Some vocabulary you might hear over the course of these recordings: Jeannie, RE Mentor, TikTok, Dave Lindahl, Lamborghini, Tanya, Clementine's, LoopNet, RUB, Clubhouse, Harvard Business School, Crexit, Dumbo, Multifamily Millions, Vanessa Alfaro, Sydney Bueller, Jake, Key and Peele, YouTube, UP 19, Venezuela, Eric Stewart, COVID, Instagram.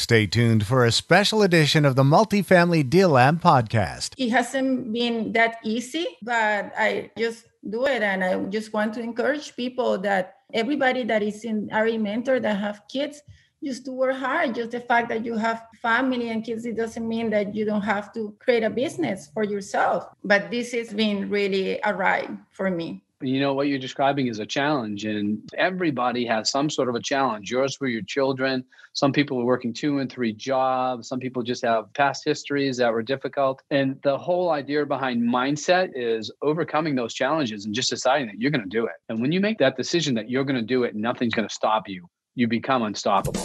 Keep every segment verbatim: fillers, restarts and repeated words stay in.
Stay tuned for a special edition of the Multifamily Deal Lab podcast. It hasn't been that easy, but I just do it. And I just want to encourage people that everybody that is in R E Mentor that have kids, just to work hard. Just the fact that you have family and kids, it doesn't mean that you don't have to create a business for yourself. But this has been really a ride for me. You know, what you're describing is a challenge, and everybody has some sort of a challenge. Yours were your children. Some people are working two and three jobs. Some people just have past histories that were difficult. And the whole idea behind mindset is overcoming those challenges and just deciding that you're going to do it. And when you make that decision that you're going to do it, nothing's going to stop you. You become unstoppable.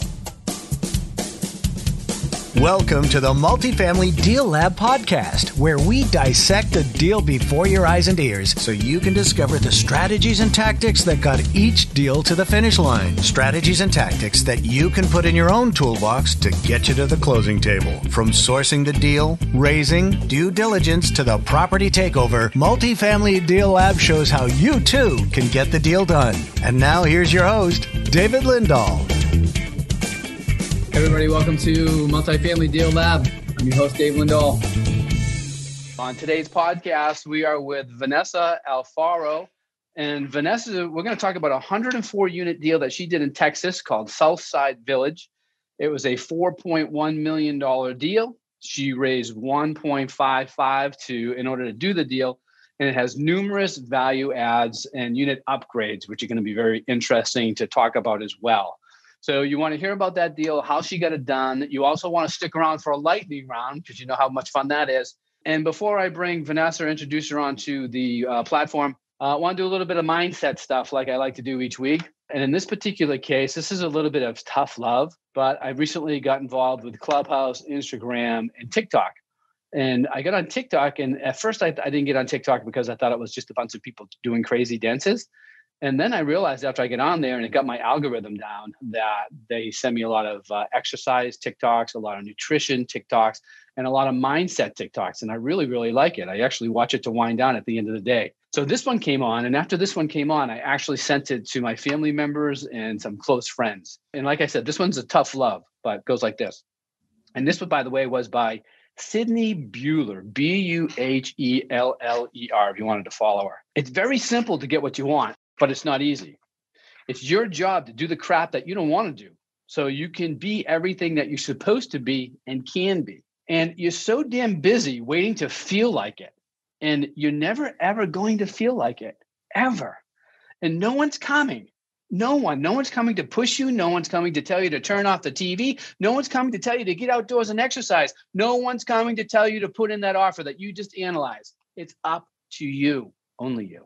Welcome to the Multifamily Deal Lab podcast, where we dissect the deal before your eyes and ears so you can discover the strategies and tactics that got each deal to the finish line. Strategies and tactics that you can put in your own toolbox to get you to the closing table. From sourcing the deal, raising, due diligence, to the property takeover, Multifamily Deal Lab shows how you too can get the deal done. And now here's your host, David Lindahl. Everybody, welcome to Multifamily Deal Lab. I'm your host, Dave Lindahl. On today's podcast, we are with Vanessa Alfaro. And Vanessa, we're going to talk about a one hundred four unit deal that she did in Texas called Southside Village. It was a four point one million dollars deal. She raised one point five five to in order to do the deal. And it has numerous value adds and unit upgrades, which are going to be very interesting to talk about as well. So you want to hear about that deal, how she got it done. You also want to stick around for a lightning round because you know how much fun that is. And before I bring Vanessa, introduce her onto the uh, platform, uh, I want to do a little bit of mindset stuff like I like to do each week. And in this particular case, this is a little bit of tough love, but I recently got involved with Clubhouse, Instagram, and TikTok. And I got on TikTok, and at first I, I didn't get on TikTok because I thought it was just a bunch of people doing crazy dances. And then I realized after I get on there and it got my algorithm down that they send me a lot of uh, exercise TikToks, a lot of nutrition TikToks, and a lot of mindset TikToks. And I really, really like it. I actually watch it to wind down at the end of the day. So this one came on. And after this one came on, I actually sent it to my family members and some close friends. And like I said, this one's a tough love, but it goes like this. And this one, by the way, was by Sydney Bueller, B U H E L L E R, if you wanted to follow her. It's very simple to get what you want. But it's not easy. It's your job to do the crap that you don't want to do. So you can be everything that you're supposed to be and can be. And you're so damn busy waiting to feel like it. And you're never, ever going to feel like it, ever. And no one's coming. No one. No one's coming to push you. No one's coming to tell you to turn off the T V. No one's coming to tell you to get outdoors and exercise. No one's coming to tell you to put in that offer that you just analyzed. It's up to you, only you.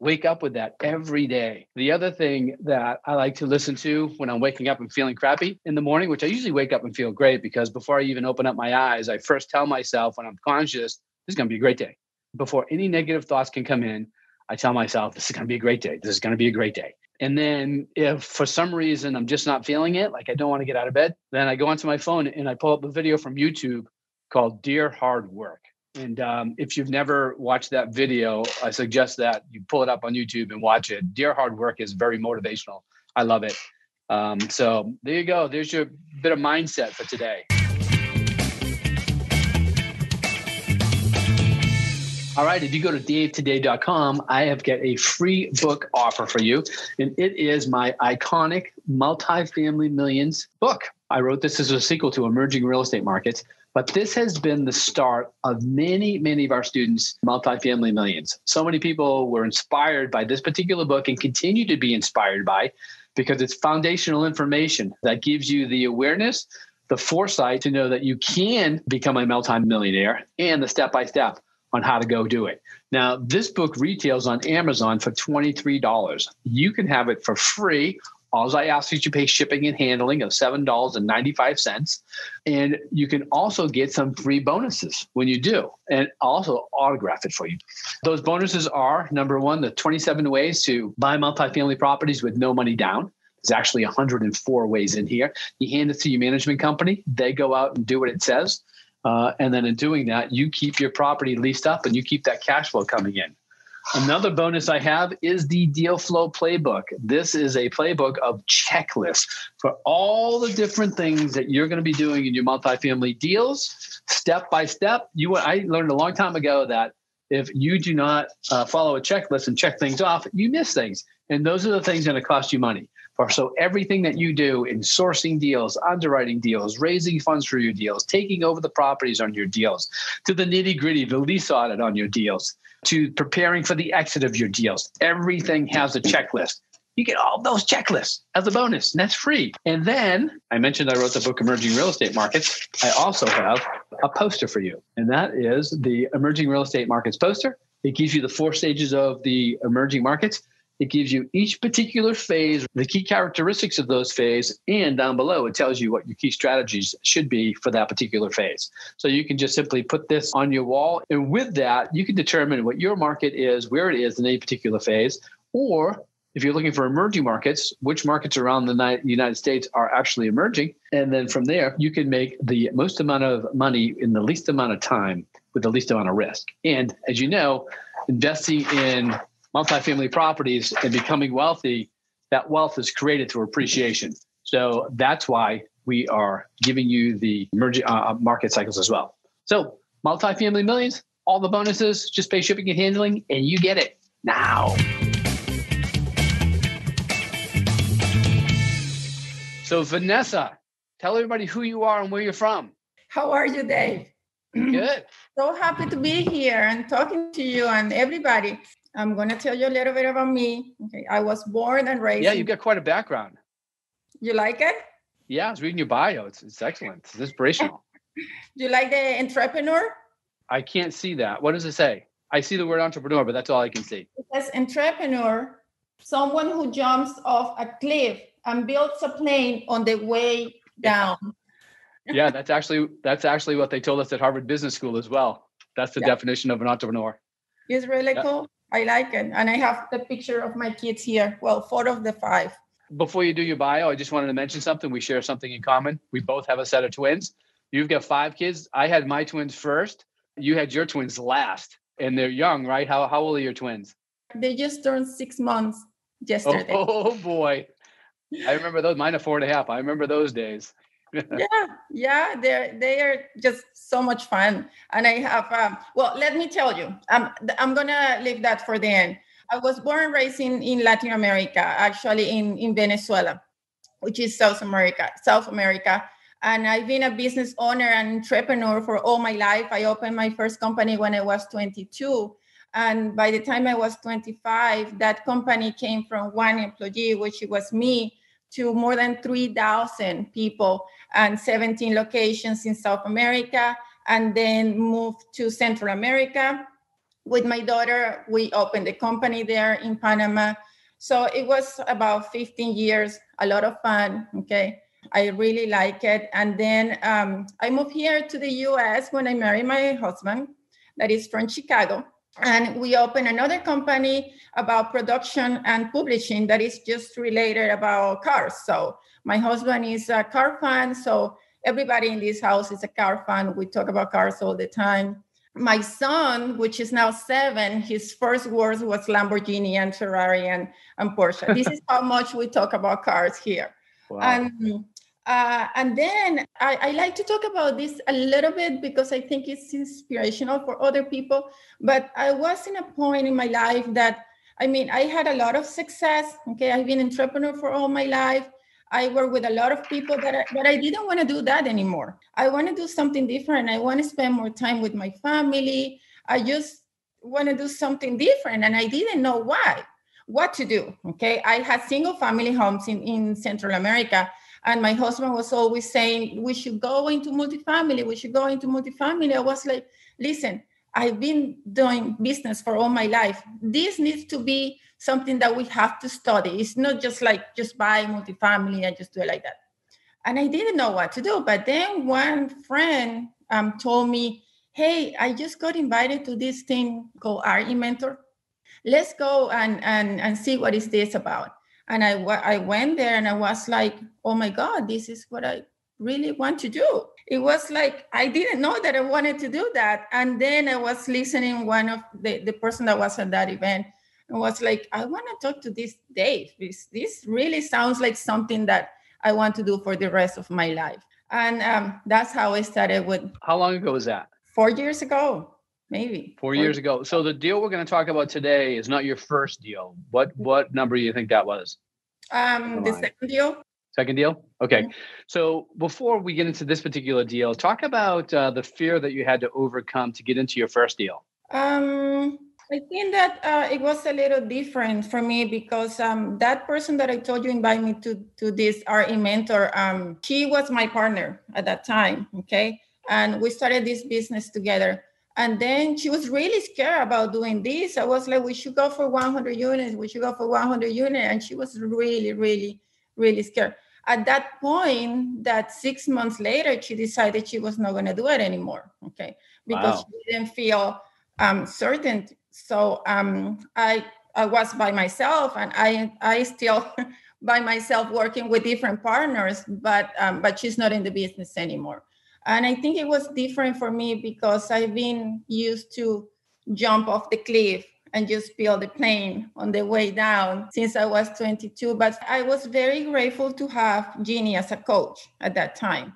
Wake up with that every day. The other thing that I like to listen to when I'm waking up and feeling crappy in the morning, which I usually wake up and feel great because before I even open up my eyes, I first tell myself when I'm conscious, this is going to be a great day. Before any negative thoughts can come in, I tell myself, this is going to be a great day. This is going to be a great day. And then if for some reason I'm just not feeling it, like I don't want to get out of bed, then I go onto my phone and I pull up a video from YouTube called Dear Hard Work. And um, if you've never watched that video, I suggest that you pull it up on YouTube and watch it. Dear Hard Work is very motivational. I love it. Um, so there you go. There's your bit of mindset for today. All right. If you go to dave today dot com, I have got a free book offer for you. And it is my iconic Multifamily Millions book. I wrote this as a sequel to Emerging Real Estate Markets. But this has been the start of many, many of our students' Multifamily Millions. So many people were inspired by this particular book and continue to be inspired by because it's foundational information that gives you the awareness, the foresight to know that you can become a multimillionaire and the step-by-step on how to go do it. Now, this book retails on Amazon for twenty-three dollars. You can have it for free. All I ask is you pay shipping and handling of seven dollars and ninety-five cents. And you can also get some free bonuses when you do, and also autograph it for you. Those bonuses are, number one, the twenty-seven ways to buy multifamily properties with no money down. There's actually one hundred four ways in here. You hand it to your management company. They go out and do what it says. Uh, and then in doing that, you keep your property leased up and you keep that cash flow coming in. Another bonus I have is the deal flow playbook. This is a playbook of checklists for all the different things that you're going to be doing in your multifamily deals, step by step. You, I learned a long time ago that if you do not uh, follow a checklist and check things off, you miss things. And those are the things that are going to cost you money. So everything that you do in sourcing deals, underwriting deals, raising funds for your deals, taking over the properties on your deals, to the nitty gritty, the lease audit on your deals, to preparing for the exit of your deals, everything has a checklist. You get all those checklists as a bonus, and that's free. And then I mentioned I wrote the book, Emerging Real Estate Markets. I also have a poster for you, and that is the Emerging Real Estate Markets poster. It gives you the four stages of the emerging markets. It gives you each particular phase, the key characteristics of those phases, and down below, it tells you what your key strategies should be for that particular phase. So you can just simply put this on your wall. And with that, you can determine what your market is, where it is in any particular phase, or if you're looking for emerging markets, which markets around the United States are actually emerging. And then from there, you can make the most amount of money in the least amount of time with the least amount of risk. And as you know, investing in multifamily properties and becoming wealthy, that wealth is created through appreciation. So that's why we are giving you the emerging uh, market cycles as well. So Multifamily Millions, all the bonuses, just pay shipping and handling, and you get it now. So Vanessa, tell everybody who you are and where you're from. How are you, Dave? Good. So happy to be here and talking to you and everybody. I'm going to tell you a little bit about me. Okay, I was born and raised. Yeah, you've got quite a background. You like it? Yeah, I was reading your bio. It's, it's excellent. It's inspirational. Do you like the entrepreneur? I can't see that. What does it say? I see the word entrepreneur, but that's all I can see. It says entrepreneur, someone who jumps off a cliff and builds a plane on the way down. Yeah, yeah that's actually that's actually what they told us at Harvard Business School as well. That's the yeah. definition of an entrepreneur. It's really yeah. cool. I like it. And I have the picture of my kids here. Well, four of the five. Before you do your bio, I just wanted to mention something. We share something in common. We both have a set of twins. You've got five kids. I had my twins first. You had your twins last. And they're young, right? How how old are your twins? They just turned six months yesterday. Oh, oh boy. I remember those. Mine are four and a half. I remember those days. yeah. Yeah. They're, they are just so much fun. And I have, um, well, let me tell you, I'm, I'm going to leave that for the end. I was born and raised in, in Latin America, actually in, in Venezuela, which is South America, South America. And I've been a business owner and entrepreneur for all my life. I opened my first company when I was twenty-two. And by the time I was twenty-five, that company came from one employee, which was me, to more than three thousand people and seventeen locations in South America, and then moved to Central America. With my daughter, we opened a company there in Panama. So it was about fifteen years, a lot of fun, okay? I really like it. And then um, I moved here to the U S when I married my husband, that is from Chicago. And we opened another company about production and publishing that is just related about cars. So my husband is a car fan. So everybody in this house is a car fan. We talk about cars all the time. My son, which is now seven, his first words was Lamborghini and Ferrari and, and Porsche. This is how much we talk about cars here. Wow. And, uh, and then I, I like to talk about this a little bit because I think it's inspirational for other people. But I was in a point in my life that, I mean, I had a lot of success. Okay, I've been an entrepreneur for all my life. I work with a lot of people, but I, but I didn't want to do that anymore. I want to do something different. I want to spend more time with my family. I just want to do something different. And I didn't know why, what to do. Okay, I had single family homes in, in Central America. And my husband was always saying, we should go into multifamily. We should go into multifamily. I was like, listen, I've been doing business for all my life. This needs to be something that we have to study. It's not just like just buy multifamily and just do it like that. And I didn't know what to do. But then one friend um, told me, hey, I just got invited to this thing called R E Mentor. Let's go and, and, and see what is this about. And I, I went there and I was like, oh my God, this is what I really want to do. it was like, I didn't know that I wanted to do that. And then I was listening one of the, the person that was at that event and was like, I want to talk to this Dave. This, this really sounds like something that I want to do for the rest of my life. And um, that's how I started with. How long ago was that? Four years ago, maybe. Four, Four years ago. So the deal we're going to talk about today is not your first deal. What what number do you think that was? Um, the second deal. Second deal? Okay. Mm-hmm. So before we get into this particular deal, talk about uh, the fear that you had to overcome to get into your first deal. Um, I think that uh, it was a little different for me because um, that person that I told you invited me to, to this R E Mentor, um, she was my partner at that time, okay? And we started this business together. And then she was really scared about doing this. I was like, we should go for one hundred units. We should go for one hundred units. And she was really, really, really scared. At that point, that six months later, she decided she was not going to do it anymore, okay? Because wow. she didn't feel um, certain. So um, I I was by myself, and I I still by myself working with different partners, but um, but she's not in the business anymore. And I think it was different for me because I've been used to jump off the cliff and just build the plane on the way down since I was twenty-two. But I was very grateful to have Jeannie as a coach at that time,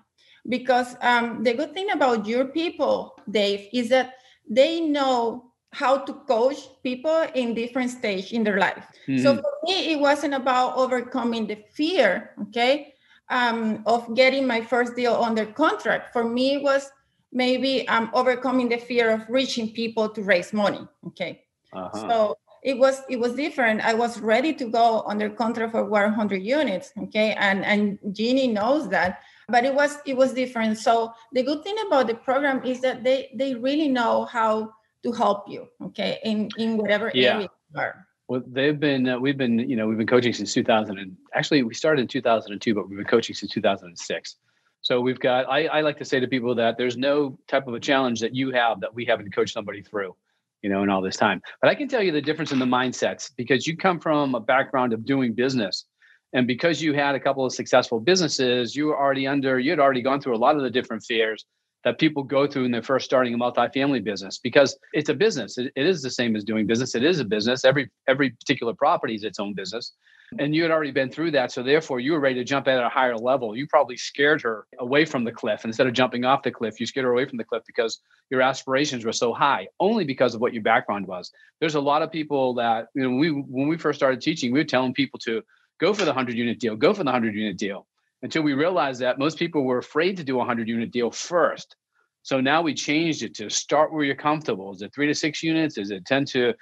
because um, the good thing about your people, Dave, is that they know how to coach people in different stages in their life. Mm-hmm. So for me, it wasn't about overcoming the fear, okay, um, of getting my first deal under contract. For me, it was maybe um, overcoming the fear of reaching people to raise money, okay? Uh-huh. So it was it was different. I was ready to go under contract for one hundred units, okay? And and Jeannie knows that, but it was it was different. So the good thing about the program is that they they really know how to help you, okay, in in whatever yeah. area you are. Well, they've been, uh, we've been, you know, we've been coaching since two thousand. And actually, we started in two thousand two, but we've been coaching since two thousand six. So we've got, I, I like to say to people that there's no type of a challenge that you have that we haven't coached somebody through, you know, in all this time. But I can tell you the difference in the mindsets, because you come from a background of doing business. And because you had a couple of successful businesses, you were already under, you had already gone through a lot of the different fears that people go through when they're first starting a multifamily business, because it's a business. It, it is the same as doing business. It is a business. Every every particular property is its own business. And you had already been through that. So therefore, you were ready to jump in at a higher level. You probably scared her away from the cliff. Instead of jumping off the cliff, you scared her away from the cliff because your aspirations were so high, only because of what your background was. There's a lot of people that, you know, we when we first started teaching, we were telling people to go for the one hundred unit deal, go for the one hundred unit deal. Until we realized that most people were afraid to do a one hundred unit deal first. So now we changed it to start where you're comfortable. Is it three to six units? Is it ten to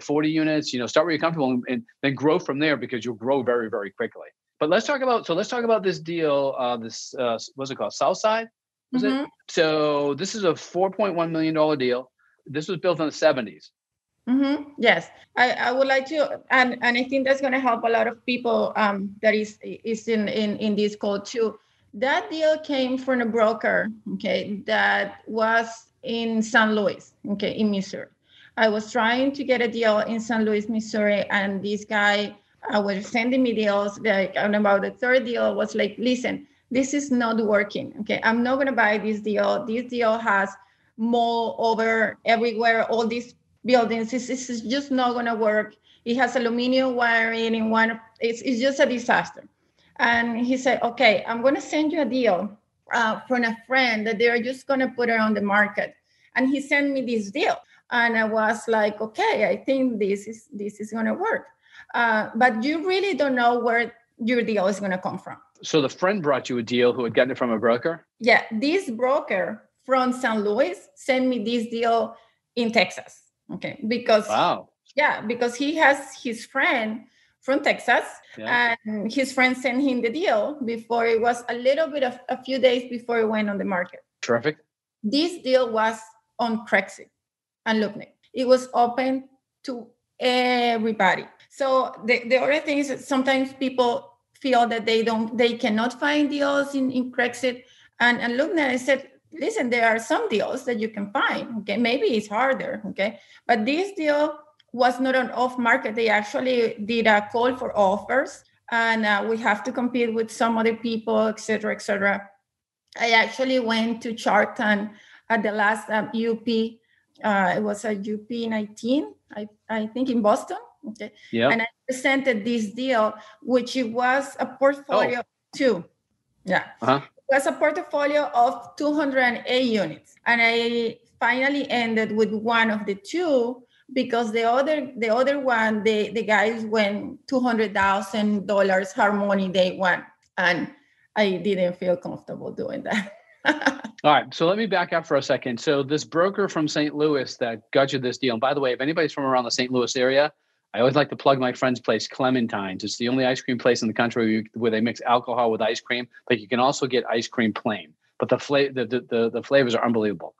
forty units? You know, start where you're comfortable and, and then grow from there, because you'll grow very, very quickly. But let's talk about, so let's talk about this deal, uh, this, uh, what's it called? Southside? Was mm-hmm. it? So this is a four point one million dollars deal. This was built in the seventies. Mm-hmm. Yes, I, I would like to, and, and I think that's going to help a lot of people um, that is is in, in, in this call too. That deal came from a broker, okay, that was in Saint Louis, okay, in Missouri. I was trying to get a deal in Saint Louis, Missouri, and this guy uh, was sending me deals. Like, and about the third deal was like, listen, this is not working, okay, I'm not going to buy this deal. This deal has mold over everywhere, all these buildings. This, this is just not going to work. It has aluminum wiring in one. It's, it's just a disaster. And he said, okay, I'm going to send you a deal uh, from a friend that they're just going to put it on the market. And he sent me this deal. And I was like, okay, I think this is, this is going to work. Uh, but you really don't know where your deal is going to come from. So the friend brought you a deal who had gotten it from a broker? Yeah. This broker from Saint Louis sent me this deal in Texas. Okay, because wow. yeah, because he has his friend from Texas, yeah. and his friend sent him the deal before it was a little bit of a few days before it went on the market. Terrific. This deal was on Crexit and LoopNet. It was open to everybody. So the, the other thing is that sometimes people feel that they don't they cannot find deals in, in Crexit and, and LoopNet. I said, listen, there are some deals that you can find, okay? Maybe it's harder, okay? But this deal was not an off-market. They actually did a call for offers, and uh, we have to compete with some other people, et cetera, et cetera. I actually went to Charlton at the last um, U P. Uh, it was a U P nineteen, I, I think in Boston. Okay. Yeah. And I presented this deal, which it was a portfolio oh. two. Yeah. Uh-huh. It was a portfolio of two hundred eight units. And I finally ended with one of the two because the other the other one, the, the guys went two hundred thousand dollars Harmony day one. And I didn't feel comfortable doing that. All right. So let me back up for a second. So this broker from Saint Louis that got you this deal. And by the way, if anybody's from around the Saint Louis area, I always like to plug my friend's place, Clementine's. It's the only ice cream place in the country where, you, where they mix alcohol with ice cream, but you can also get ice cream plain. But the, fla- the, the, the, the flavors are unbelievable.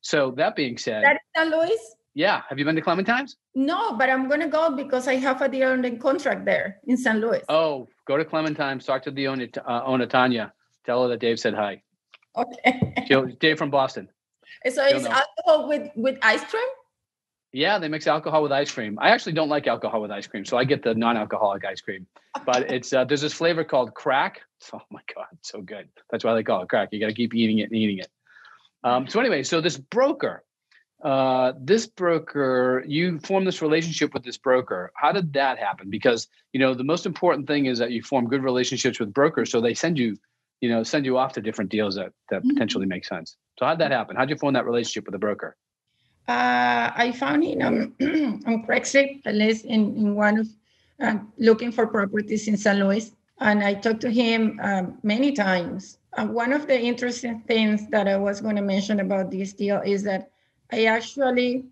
So that being said... That is Saint Louis? Yeah. Have you been to Clementine's? No, but I'm going to go because I have a deal on the contract there in Saint Louis. Oh, go to Clementine's. Talk to the owner, uh, owner Tanya. Tell her that Dave said hi. Okay. She'll, Dave from Boston. So She'll it's know. alcohol with, with ice cream? Yeah, they mix alcohol with ice cream. I actually don't like alcohol with ice cream, so I get the non-alcoholic ice cream. But it's uh, there's this flavor called crack. Oh my God, it's so good. That's why they call it crack. You got to keep eating it and eating it. Um, so anyway, so this broker, uh, this broker, you form this relationship with this broker. How did that happen? Because you know the most important thing is that you form good relationships with brokers, so they send you, you know, send you off to different deals that that mm-hmm. potentially make sense. So how'd that happen? How'd you form that relationship with a broker? Uh, I found it um, on Crexit, at least in, in one of uh, looking for properties in Saint Louis. And I talked to him um, many times. Uh, one of the interesting things that I was going to mention about this deal is that I actually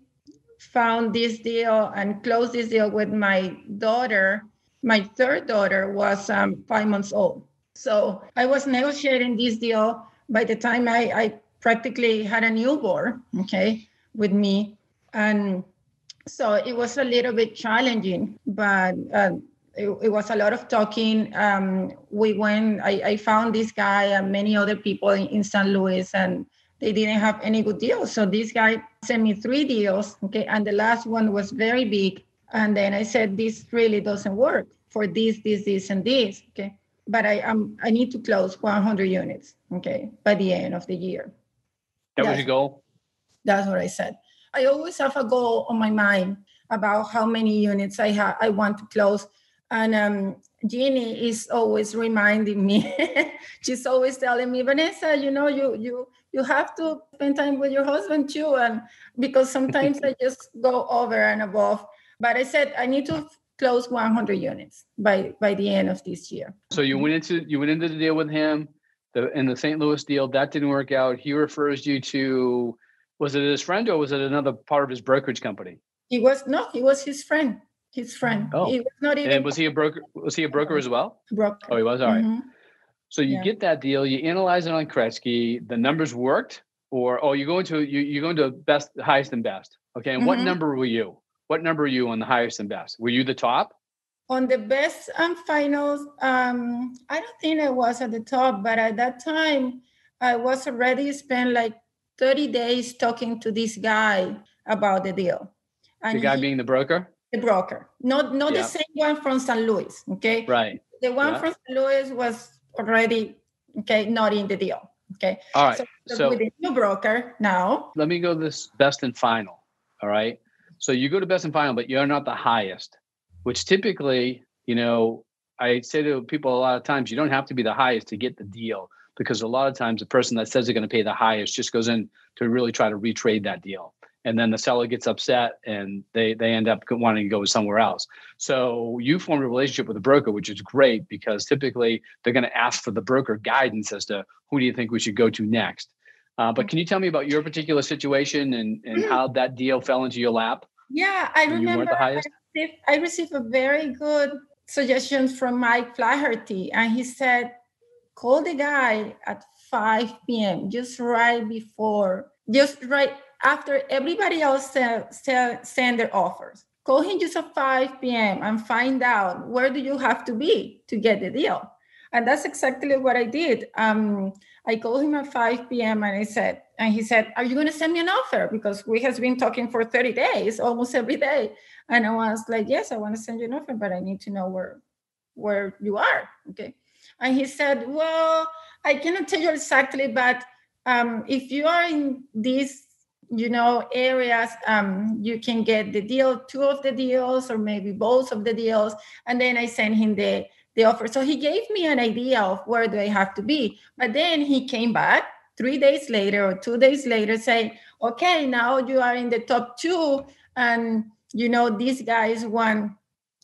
found this deal and closed this deal with my daughter. My third daughter was um, five months old. So I was negotiating this deal by the time I, I practically had a newborn, okay? with me. And so it was a little bit challenging, but uh, it, it was a lot of talking. Um, we went, I, I found this guy and many other people in, in Saint Louis, and they didn't have any good deals. So this guy sent me three deals, okay? And the last one was very big. And then I said, this really doesn't work for this, this, this, and this, okay? But I um, I need to close one hundred units, okay, by the end of the year. That was your goal? That's what I said. I always have a goal on my mind about how many units I have, I want to close. And um, Jeannie is always reminding me. She's always telling me, Vanessa, you know, you you you have to spend time with your husband too. And because sometimes I just go over and above. But I said, I need to close one hundred units by, by the end of this year. So you went into you went into the deal with him, the, in the Saint Louis deal. That didn't work out. He refers you to... Was it his friend or was it another part of his brokerage company? He was no, he was his friend. His friend. Oh, he was not even. And was he a broker? Was he a broker as well? Broker. Oh, he was. All right. Mm-hmm. So you yeah. get that deal. You analyze it on Kretsky. The numbers worked, or oh, you go into you you go into best, highest and best. Okay, and mm-hmm. what number were you? What number were you on the highest and best? Were you the top? On the best and finals, um, I don't think I was at the top, but at that time, I was already spent like thirty days talking to this guy about the deal. And the guy he, being the broker? The broker. Not not yeah. the same one from Saint Louis, okay? Right. The one yeah. from Saint Louis was already, okay, not in the deal, okay? All right. So, so, so with the new broker now. Let me go this best and final, all right? So you go to best and final, but you're not the highest, which typically, you know, I say to people a lot of times, you don't have to be the highest to get the deal. Because a lot of times the person that says they're going to pay the highest just goes in to really try to retrade that deal. And then the seller gets upset and they they end up wanting to go somewhere else. So you formed a relationship with a broker, which is great because typically they're going to ask for the broker guidance as to who do you think we should go to next. Uh, but can you tell me about your particular situation and, and mm. how that deal fell into your lap? Yeah, I remember you weren't the highest? I received, I received a very good suggestion from Mike Flaherty and he said, call the guy at five p.m., just right before, just right after everybody else sell, sell, send their offers. Call him just at five p.m. and find out where do you have to be to get the deal. And that's exactly what I did. Um, I called him at five p.m. and I said, and he said, are you going to send me an offer? Because we have been talking for thirty days, almost every day. And I was like, yes, I want to send you an offer, but I need to know where, where you are. Okay. And he said, well, I cannot tell you exactly, but um, if you are in these, you know, areas, um, you can get the deal, two of the deals, or maybe both of the deals. And then I sent him the, the offer. So he gave me an idea of where do I have to be. But then he came back three days later or two days later saying, okay, now you are in the top two. And, you know, these guys want,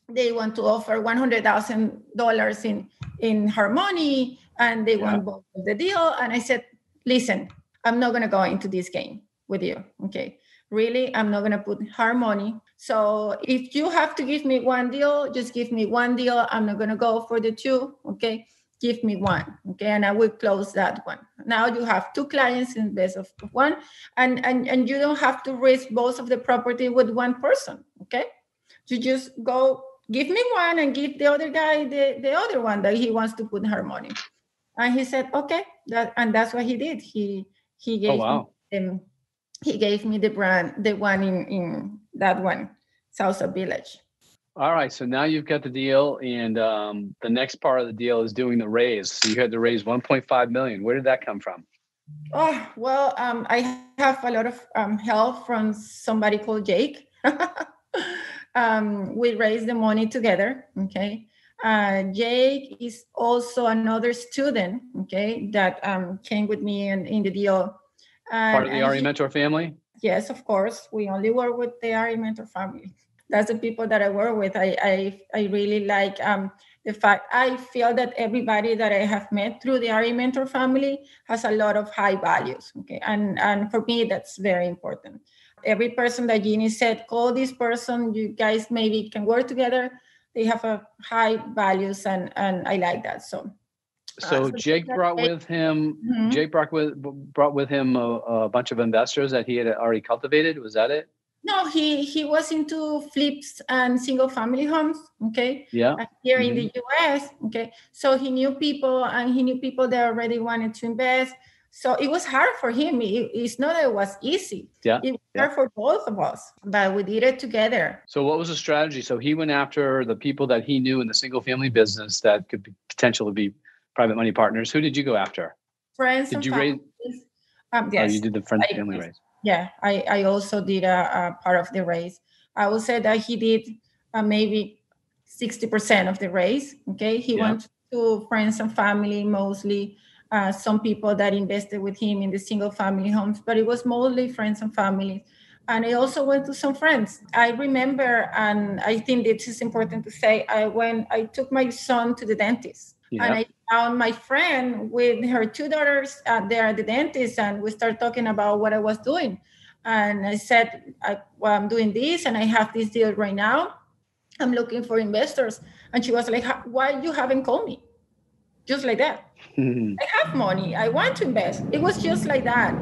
they want to offer one hundred thousand dollars in, in Harmony, and they yeah. want both of the deal. And I said, listen, I'm not going to go into this game with you. Okay. Really? I'm not going to put Harmony. So if you have to give me one deal, just give me one deal. I'm not going to go for the two. Okay. Give me one. Okay. And I will close that one. Now you have two clients in best of one, and, and, and you don't have to risk both of the property with one person. Okay. You just go give me one and give the other guy the, the other one that he wants to put Harmony. And he said, okay. That, and that's what he did. He, he gave oh, wow. him. He gave me the brand, the one in, in that one, Southside Village. All right. So now you've got the deal, and um, the next part of the deal is doing the raise. So you had to raise one point five million dollars. Where did that come from? Oh, well, um, I have a lot of um, help from somebody called Jake. um, we raised the money together. Okay. Uh, Jake is also another student. Okay. That um, came with me in, in the deal. And, part of the R E Mentor family? Yes, of course. We only work with the R E Mentor family. That's the people that I work with. I I, I really like um, the fact, I feel that everybody that I have met through the R E Mentor family has a lot of high values. Okay, and, and for me, that's very important. Every person that Jeannie said, call this person, you guys maybe can work together. They have a high values, and, and I like that. So So, uh, so Jake brought with him. Mm-hmm. Jake brought with brought with him a, a bunch of investors that he had already cultivated. Was that it? No, he he was into flips and single family homes. Okay. Yeah. Uh, here mm-hmm. in the U S. Okay. So he knew people, and he knew people that already wanted to invest. So it was hard for him. It, it's not that it was easy. Yeah. It was yeah. hard for both of us, but we did it together. So what was the strategy? So he went after the people that he knew in the single family business that could be, potentially be private money partners. Who did you go after? Friends. Did you families. raise? Um, yes. Oh, you did the friends I, family raise. Yeah, I, I also did a, a part of the raise. I would say that he did uh, maybe sixty percent of the raise. Okay, he yeah. went to friends and family mostly. Uh, some people that invested with him in the single family homes, but it was mostly friends and family. And I also went to some friends. I remember, and I think it is important to say, I went. I took my son to the dentist. Yeah. And I found my friend with her two daughters uh, there at the dentist, and we started talking about what I was doing. And I said, I, well, I'm doing this, and I have this deal right now. I'm looking for investors. And she was like, why you haven't called me? Just like that. I have money. I want to invest. It was just like that.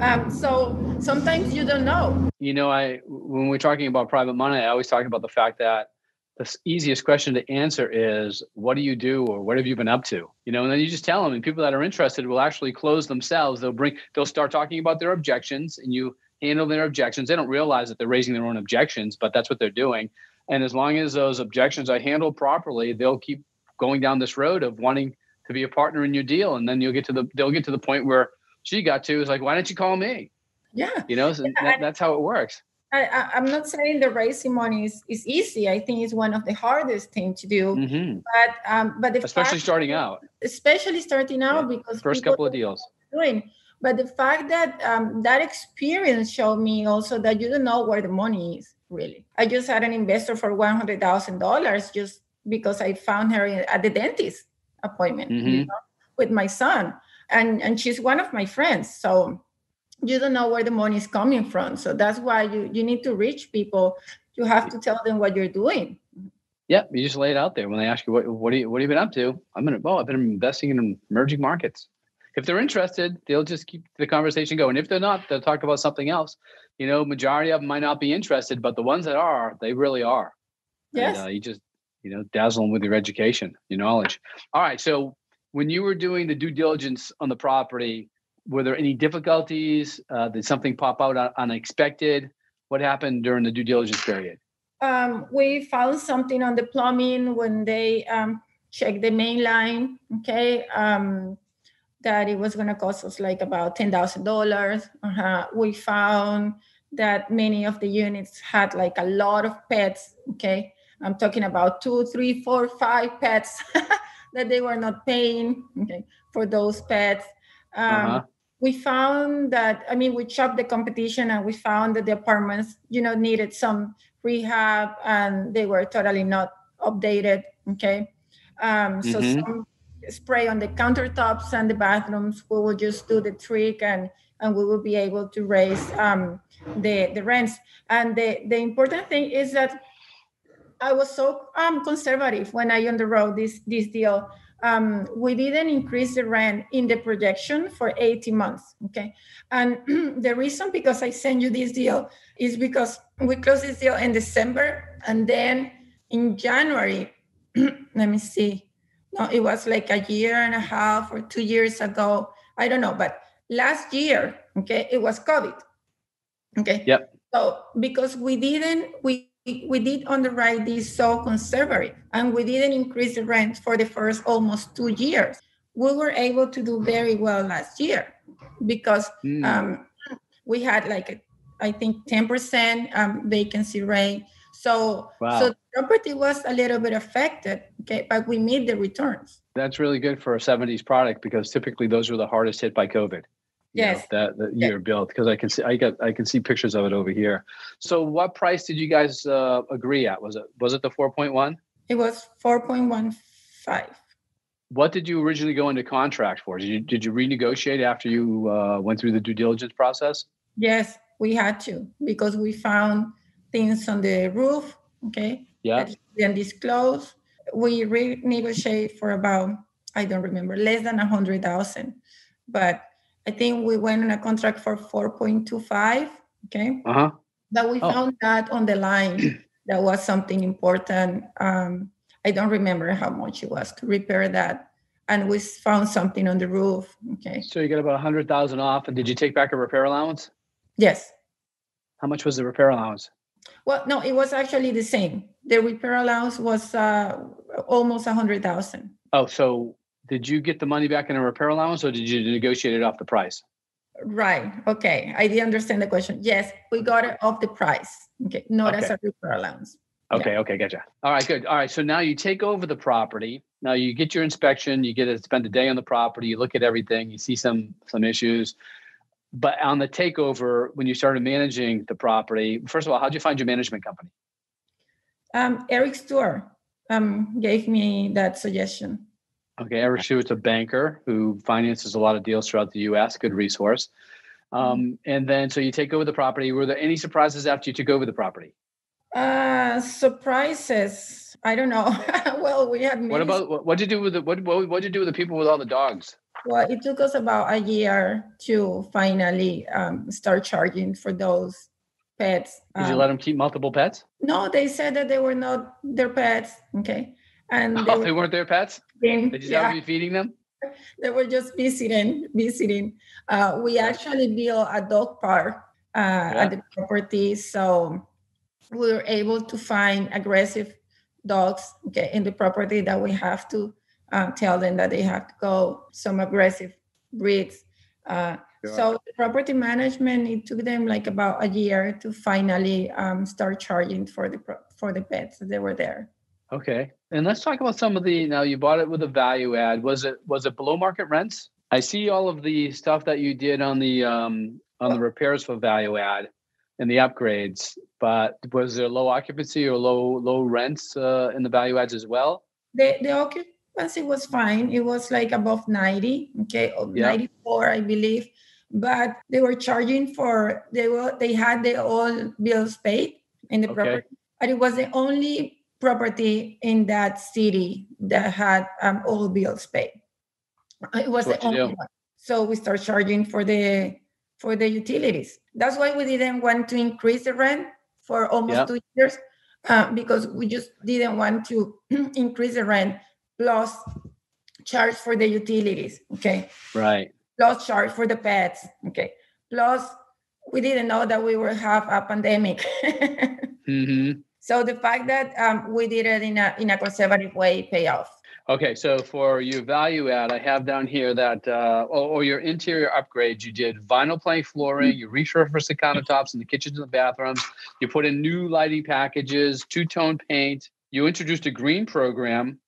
Um, so sometimes you don't know. You know, I when we're talking about private money, I always talk about the fact that the easiest question to answer is, what do you do, or what have you been up to? You know, and then you just tell them, and people that are interested will actually close themselves. They'll bring, they'll start talking about their objections, and you handle their objections. They don't realize that they're raising their own objections, but that's what they're doing. And as long as those objections are handled properly, they'll keep going down this road of wanting to be a partner in your deal. And then you'll get to the, they'll get to the point where she got to is like, why didn't you call me? Yeah. You know, so yeah, that, I- that's how it works. I, I'm not saying the raising money is, is easy. I think it's one of the hardest things to do. Mm-hmm. But um, but the especially fact starting that, out, especially starting out, yeah. because first couple of deals. Doing. But the fact that um, that experience showed me also that you don't know where the money is really. I just had an investor for one hundred thousand dollars just because I found her at the dentist appointment mm-hmm. you know, with my son, and and she's one of my friends, so. You don't know where the money is coming from. So that's why you, you need to reach people. You have to tell them what you're doing. Yep. You just lay it out there. When they ask you, what, what, are you, what have you been up to? I'm going to, well, I've been investing in emerging markets. If they're interested, they'll just keep the conversation going. If they're not, they'll talk about something else. You know, majority of them might not be interested, but the ones that are, they really are. Yes. And, uh, you just, you know, dazzle them with your education, your knowledge. All right. So when you were doing the due diligence on the property, were there any difficulties? Uh, did something pop out unexpected? What happened during the due diligence period? Um, we found something on the plumbing when they um, checked the main line. Okay. Um, that it was going to cost us like about ten thousand dollars. Uh-huh. We found that many of the units had like a lot of pets. Okay. I'm talking about two, three, four, five pets that they were not paying okay, for those pets. Um, uh-huh. We found that, I mean, we chopped the competition and we found that the apartments, you know, needed some rehab and they were totally not updated. Okay. Um, so mm-hmm. some spray on the countertops and the bathrooms, we will just do the trick and, and we will be able to raise um, the, the rents. And the, the important thing is that I was so um, conservative when I underwrote this, this deal. Um, we didn't increase the rent in the projection for eighteen months, okay? And the reason because I sent you this deal is because we closed this deal in December, and then in January, let me see, no, it was like a year and a half or two years ago, I don't know, but last year, okay, it was COVID, okay? Yep. So because we didn't, we we did underwrite this so conservative and we didn't increase the rent for the first almost two years. We were able to do very well last year because mm. um, we had like, a, I think ten percent um, vacancy rate. So, wow. so the property was a little bit affected, okay, but we made the returns. That's really good for a seventies product because typically those were the hardest hit by COVID. You yes, know, that, that year yes. built because I can see I got I can see pictures of it over here. So, what price did you guys uh, agree at? Was it was it the four point one? It was four point one five. What did you originally go into contract for? Did you did you renegotiate after you uh, went through the due diligence process? Yes, we had to because we found things on the roof. Okay. Yeah. Then disclose. We renegotiate for about I don't remember less than a hundred thousand, but I think we went on a contract for four point two five, okay? Uh-huh. But we oh. found that on the line, that was something important. Um, I don't remember how much it was to repair that. And we found something on the roof, okay? So you got about one hundred thousand dollars off, and did you take back a repair allowance? Yes. How much was the repair allowance? Well, no, it was actually the same. The repair allowance was uh, almost one hundred thousand dollars. Oh, so... Did you get the money back in a repair allowance or did you negotiate it off the price? Right. Okay. I didn't understand the question. Yes. We got it off the price. Okay. Not okay. as a repair allowance. Okay. Yeah. Okay. Gotcha. All right. Good. All right. So now you take over the property. Now you get your inspection. You get to spend a day on the property. You look at everything. You see some, some issues. But on the takeover, when you started managing the property, first of all, how'd you find your management company? Um, Eric Stewart um, gave me that suggestion. Okay, Eric Stewart's a banker who finances a lot of deals throughout the U S, good resource. Um, and then, so you take over the property. Were there any surprises after you took over the property? Uh, surprises? I don't know. Well, we had many. What about, what did you do with the, what, what, what did you do with the people with all the dogs? Well, it took us about a year to finally um, start charging for those pets. Um, did you let them keep multiple pets? No, they said that they were not their pets. Okay. And they, oh, were, they weren't their pets? They, Did you yeah. have to be feeding them? They were just visiting. visiting. Uh, we yeah. actually built a dog park uh, yeah. at the property. So we were able to find aggressive dogs okay, in the property that we have to uh, tell them that they have to go, some aggressive breeds. Uh, sure. So the property management, it took them like about a year to finally um, start charging for the for the pets that they were there. Okay. And let's talk about some of the, now you bought it with a value add. Was it, was it below market rents? I see all of the stuff that you did on the, um, on the repairs for value add and the upgrades, but was there low occupancy or low, low rents uh, in the value adds as well? The, the occupancy was fine. It was like above ninety. Okay. Yeah. ninety-four, I believe, but they were charging for, they were, they had their own bills paid in the okay. property, and it was the only property in that city that had um, all bills paid. It was the only one. So we start charging for the for the utilities. That's why we didn't want to increase the rent for almost yeah. two years uh, because we just didn't want to increase the rent plus charge for the utilities. Okay. Right. Plus charge for the pets. Okay. Plus we didn't know that we would have a pandemic. mm-hmm. So the fact that um, we did it in a in a conservative way pay off. Okay, so for your value add, I have down here that, uh, or, or your interior upgrades, you did vinyl plank flooring, you resurfaced the countertops in the kitchens and the bathrooms, you put in new lighting packages, two-tone paint, you introduced a green program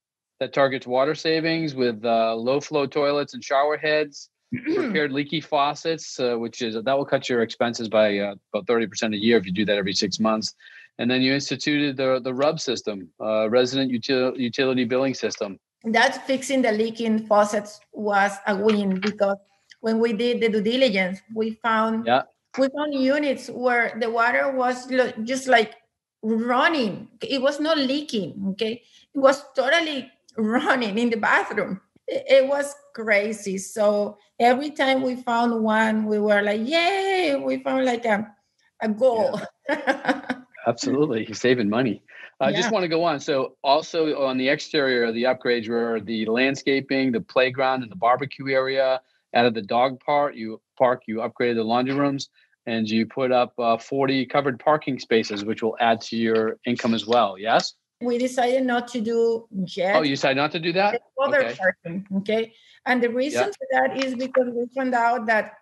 that targets water savings with uh, low-flow toilets and shower heads, repaired leaky faucets, uh, which is, that will cut your expenses by uh, about thirty percent a year if you do that every six months. And then you instituted the, the R U B system, uh, resident util- utility billing system. That fixing the leaking faucets was a win, because when we did the due diligence, we found yeah. we found units where the water was lo- just like running. It was not leaking, okay? It was totally running in the bathroom. It, it was crazy. So every time we found one, we were like, yay, we found like a, a goal. Yeah. Absolutely. You're saving money. I uh, yeah. just want to go on. So also on the exterior, the upgrades were the landscaping, the playground and the barbecue area. Out of the dog park, you park, you upgraded the laundry rooms, and you put up uh, forty covered parking spaces, which will add to your income as well. Yes? We decided not to do jet. Oh, you decided not to do that? The other okay. person, okay. And the reason yeah. for that is because we found out that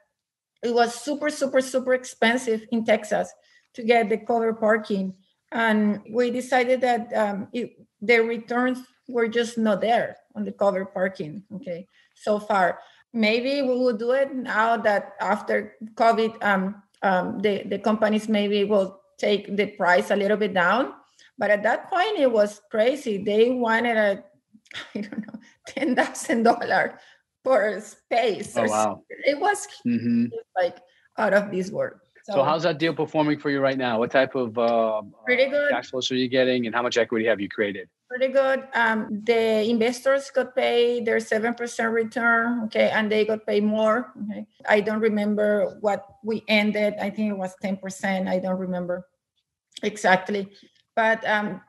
it was super, super, super expensive in Texas to get the covered parking. And we decided that um, it, the returns were just not there on the covered parking, okay, so far. Maybe we will do it now that after COVID, um, um, the, the companies maybe will take the price a little bit down. But at that point, it was crazy. They wanted a, I don't know, ten thousand dollars for space. Oh, wow. It was mm-hmm. like out of this world. So, so how's that deal performing for you right now? What type of uh, pretty good. cash flows are you getting, and how much equity have you created? Pretty good. Um, the investors got paid their seven percent return, okay, and they got paid more. Okay, I don't remember what we ended. I think it was ten percent. I don't remember exactly. But um,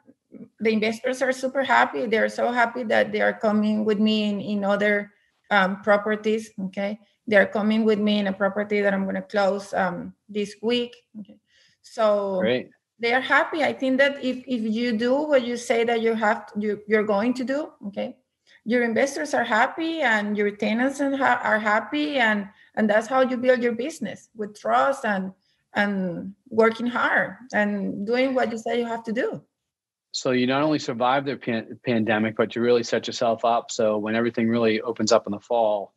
the investors are super happy. They're so happy that they are coming with me in, in other um, properties, okay. They're coming with me in a property that I'm going to close um, this week. Okay. So Great. They're happy. I think that if, if you do what you say that you have to, you, you're going to do, okay, your investors are happy and your tenants are happy, and, and that's how you build your business, with trust and and working hard and doing what you say you have to do. So you not only survived the pan- pandemic, but you really set yourself up. So when everything really opens up in the fall,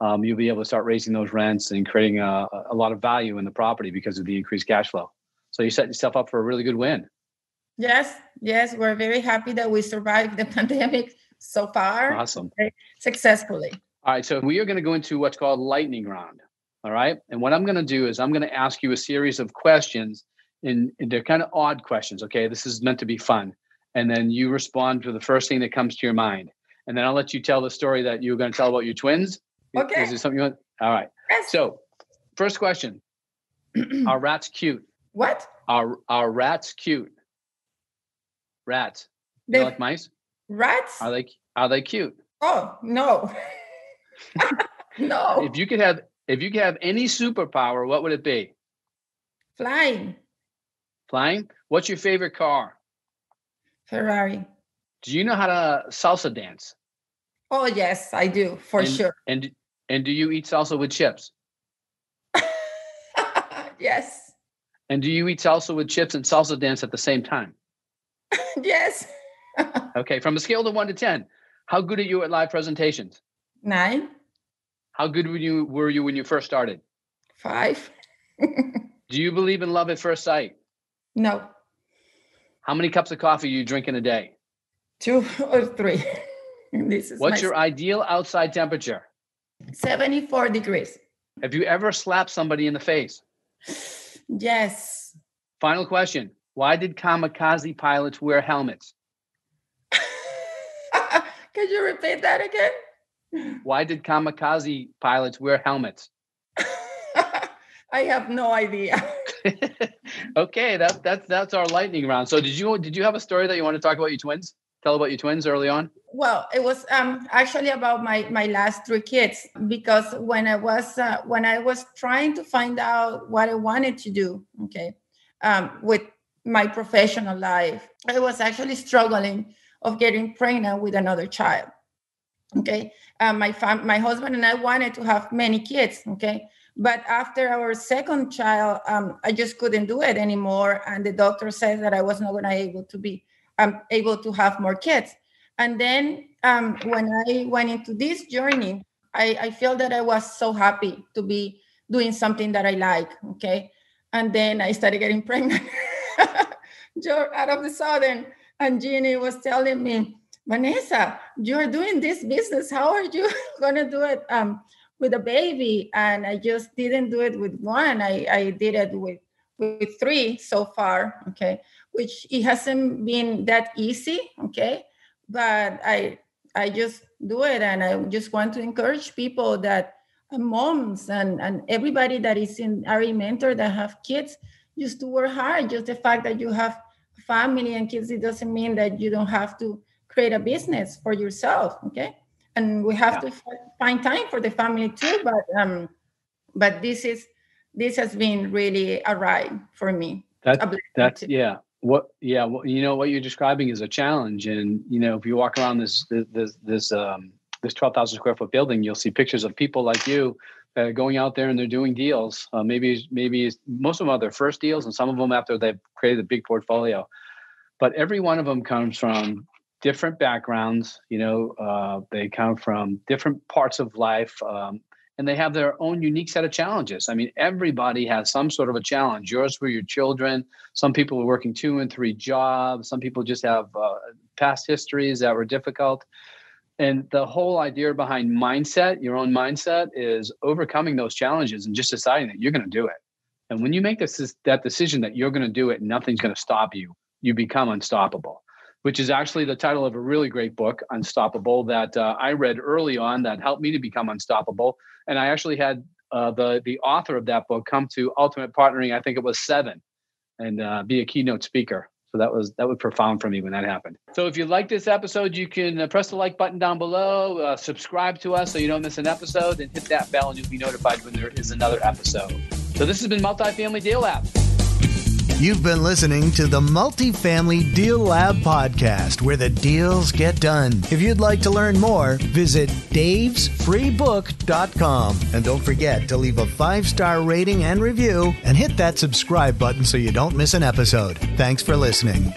Um, you'll be able to start raising those rents and creating a, a lot of value in the property because of the increased cash flow. So you set yourself up for a really good win. Yes, yes. We're very happy that we survived the pandemic so far. Awesome. Successfully. All right. So we are going to go into what's called lightning round. All right. And what I'm going to do is I'm going to ask you a series of questions, and they're kind of odd questions. Okay. This is meant to be fun. And then you respond to the first thing that comes to your mind. And then I'll let you tell the story that you're going to tell about your twins. Okay. Is there something you want? All right. Yes. So, first question. Are rats cute? What? Are are rats cute? Rats. They like mice? Rats? Are they are they cute? Oh, no. No. If you could have if you could have any superpower, what would it be? Flying. Flying? What's your favorite car? Ferrari. Do you know how to salsa dance? Oh, yes, I do, for and, sure. And and do you eat salsa with chips? Yes. And do you eat salsa with chips and salsa dance at the same time? Yes. Okay, from a scale of one to ten, how good are you at live presentations? Nine. How good were you, were you when you first started? Five. Do you believe in love at first sight? No. How many cups of coffee you drink in a day? Two or three. This is What's your st- ideal outside temperature? seventy-four degrees. Have you ever slapped somebody in the face? Yes. Final question. Why did kamikaze pilots wear helmets? Could you repeat that again? Why did kamikaze pilots wear helmets? I have no idea. Okay, that's that's that's our lightning round. So did you did you have a story that you want to talk about your twins? Tell about your twins early on. Well, it was um, actually about my, my last three kids, because when I was uh, when I was trying to find out what I wanted to do, okay, um, with my professional life, I was actually struggling of getting pregnant with another child. Okay. Uh, my fam- my husband and I wanted to have many kids. Okay. But after our second child, um, I just couldn't do it anymore. And the doctor said that I was not going to able to be um, able to have more kids. And then um, when I went into this journey, I, I feel that I was so happy to be doing something that I like. Okay. And then I started getting pregnant out of the sudden. And Jeannie was telling me, Vanessa, you're doing this business. How are you going to do it um, with a baby? And I just didn't do it with one. I, I did it with, with three so far, okay, which it hasn't been that easy, okay, but I I just do it. And I just want to encourage people that moms and, and everybody that is in R E Mentor that have kids, just to work hard. Just the fact that you have family and kids, it doesn't mean that you don't have to create a business for yourself, okay? And we have yeah. to find time for the family too, but um, but this is this has been really a ride for me. That, that's, yeah. What, yeah, well, you know, what you're describing is a challenge. And, you know, if you walk around this, this, this, um, this twelve thousand square foot building, you'll see pictures of people like you that are going out there and they're doing deals. Uh, maybe, maybe most of them are their first deals and some of them after they've created a big portfolio, but every one of them comes from different backgrounds, you know, uh, they come from different parts of life, um, and they have their own unique set of challenges. I mean, everybody has some sort of a challenge. Yours were your children. Some people were working two and three jobs. Some people just have uh, past histories that were difficult. And the whole idea behind mindset, your own mindset, is overcoming those challenges and just deciding that you're going to do it. And when you make this that decision that you're going to do it, nothing's going to stop you. You become unstoppable, which is actually the title of a really great book, Unstoppable, that uh, I read early on that helped me to become unstoppable. And I actually had uh, the, the author of that book come to Ultimate Partnering, I think it was seven, and uh, be a keynote speaker. So that was that was profound for me when that happened. So if you like this episode, you can press the like button down below, uh, subscribe to us so you don't miss an episode, and hit that bell and you'll be notified when there is another episode. So this has been Multi-Family Deal Lab. You've been listening to the Multifamily Deal Lab podcast, where the deals get done. If you'd like to learn more, visit daves free book dot com. And don't forget to leave a five-star rating and review and hit that subscribe button so you don't miss an episode. Thanks for listening.